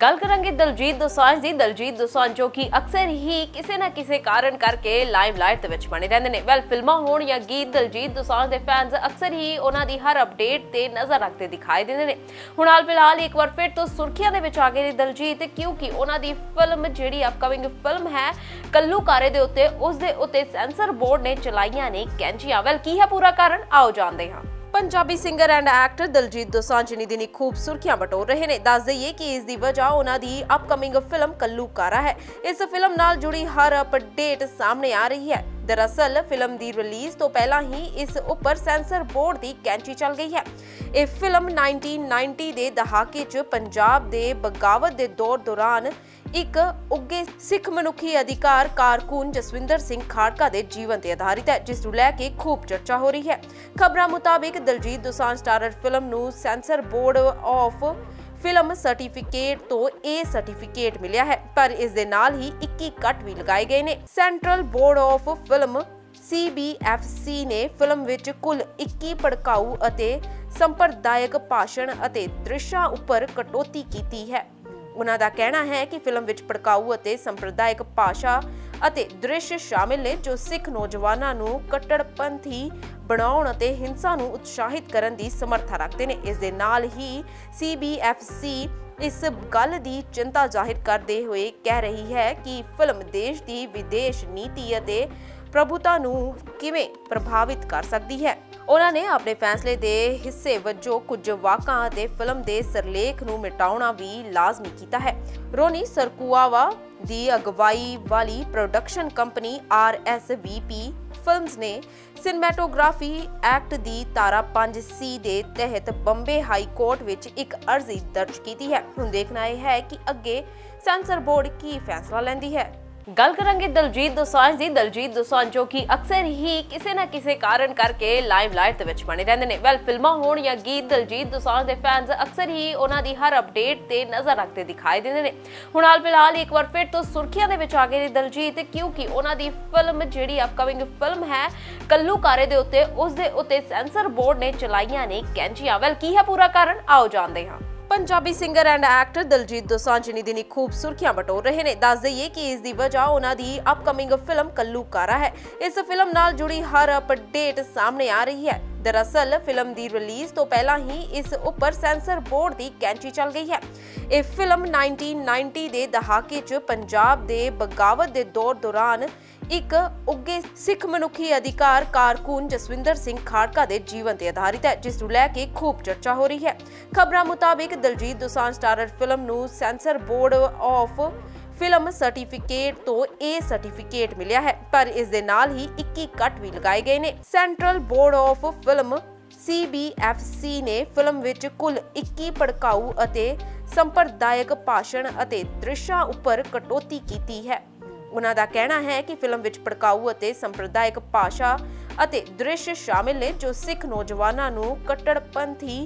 गल करेंगे दलजीत दोसांझ की। दलजीत दोसांझ जो कि अक्सर ही किसी ना किसी कारण करके लाइमलाइट दे बने रहते हैं। वैल फिल्मां होण या गीत दलजीत दोसांझ के फैनस अक्सर ही उन्होंने हर अपडेट से नज़र रखते दिखाई देते हैं। हुण हाल फिलहाल एक बार फिर तो सुर्खियां के आ गए दलजीत, क्योंकि उन्होंने फिल्म जी अपकमिंग फिल्म है कल्लूकारे के उत्ते उसके उत्ते सेंसर बोर्ड ने चलाइया ने कैंचियां। वैल की है पूरा कारण, आओ जानते हैं। Punjabi singer and actor Diljit Dosanjh इन दिनी खूब सुर्खियां बटोर रहे हैं। दस दईए कि इसकी वजह उन्होंने अपकमिंग फिल्म कल्लूकारा है। इस फिल्म नाल जुड़ी हर अपडेट सामने आ रही है। दरअसल फिल्म की रिलीज़ तो पहला ही इस उपर सेंसर बोर्ड की कैंची चल गई है। ये फिल्म 1990 के दहाके च पंजाब के बगावत के दौर दौरान एक उगे सिख मनुखी अधिकार कारकुन जसविंदर सिंह खाड़का के जीवन पर आधारित है, जिस को लैके खूब चर्चा हो रही है। खबरों मुताबिक दलजीत दोसांझ स्टारर फिल्म नू censor board of film certificate तो ए सर्टिफिकेट मिलिया है, पर इस दे नाल ही 21 कट भी लगाए गए ने। Central board of film CBFC ने फिल्म विच कुल 21 भड़काऊ अते संप्रदायक भाषण अते दृश्यां उपर कटौती की है। उन्हां दा कहना है कि फिल्म विच भड़काऊ अते संप्रदायक भाषा अते दृश्य शामिल ने जो सिख नौजवानों नू कट्टड़पंथी बनाउण अते हिंसा नू उत्साहित करन दी समर्था रखते ने। इस दे नाल ही CBFC इस गल दी चिंता जाहिर करते हुए कह रही है कि फिल्म देश दी विदेश नीति अते प्रभुता नू किवें प्रभावित कर सकती है। उन्होंने अपने फैसले के हिस्से वजों कुछ वाकां अते फिल्म के सरलेख नू मिटाउणा भी लाजमी कीता है। रोनी सरकुआवा दी अगवाई वाली प्रोडक्शन कंपनी RSVP फिल्म्स ने सिनेमैटोग्राफी एक्ट दी धारा 5C दे तहत बंबे हाई कोर्ट विच एक अर्जी दर्ज की है। हुण देखना यह है कि अगे सेंसर बोर्ड की फैसला लैंदी है। गल करेंगे दलजीत दोसांझ की। दलजीत दोसांझ जो कि अक्सर ही किसी ना किसी कारण करके लाइमलाइट दे बने रहते हैं। वैल फिल्मां होण या गीत दलजीत दोसांझ के फैनस अक्सर ही उन्होंने हर अपडेट से नज़र रखते दिखाई देते हैं। हुण हाल फिलहाल एक बार फिर तो सुर्खियां के आ गए दलजीत, क्योंकि उन्होंने फिल्म जी अपकमिंग फिल्म है कल्लूकारे के उत्ते उसके उत्ते सेंसर बोर्ड ने चलाइया ने कैंचियां। वैल की है पूरा कारण, आओ जानते हैं। Punjabi singer and actor Diljit Dosanjh इन दिनी खूब सुर्खियां बटोर रहे हैं। दस दईए कि इसकी वजह उन्होंने अपकमिंग फिल्म कल्लूकारा है। इस फिल्म नाल जुड़ी हर अपडेट सामने आ रही है। दरअसल फिल्म की रिलीज़ तो पहला ही इस उपर सेंसर बोर्ड की कैंची चल गई है। ये फिल्म 1990 के दहाके च पंजाब के बगावत के दौर दौरान एक उगे सिख मनुखी अधिकार कारकुन जसविंदर सिंह खाड़का के जीवन पर आधारित है, जिस को लैके खूब चर्चा हो रही है। खबरों मुताबिक दलजीत दोसांझ स्टारर फिल्म नू censor board of film certificate तो ए सर्टिफिकेट मिलिया है, पर इस दे नाल ही 21 कट भी लगाए गए ने। Central board of film CBFC ने फिल्म विच कुल 21 भड़काऊ अते संप्रदायक भाषण अते दृश्यां उपर कटौती की है। उन्हां दा कहना है कि फिल्म विच भड़काऊ अते संप्रदायक भाषा अते दृश्य शामिल ने जो सिख नौजवानों नू कट्टड़पंथी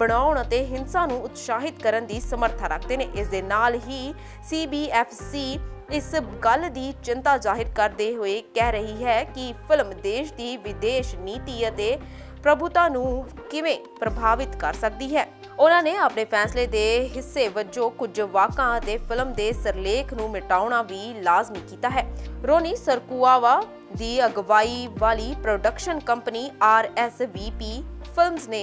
बनाउण अते हिंसा नू उत्साहित करन दी समर्था रखते ने। इस दे नाल ही CBFC इस गल दी चिंता जाहिर करते हुए कह रही है कि फिल्म देश दी विदेश नीति अते प्रभुता नू किवें प्रभावित कर सकती है। उन्होंने अपने फैसले के हिस्से वजों कुछ वाकां अते फिल्म के सरलेख नू मिटाउणा भी लाजमी कीता है। रोनी सरकुआवा दी अगवाई वाली प्रोडक्शन कंपनी RSVP फिल्म्स ने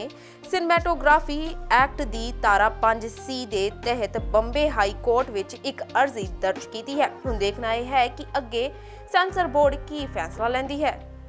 सिनेमैटोग्राफी एक्ट दी धारा 5C दे तहत बंबे हाई कोर्ट विच एक अर्जी दर्ज की है। हुण देखना यह है कि अगे सेंसर बोर्ड की फैसला लैंदी है।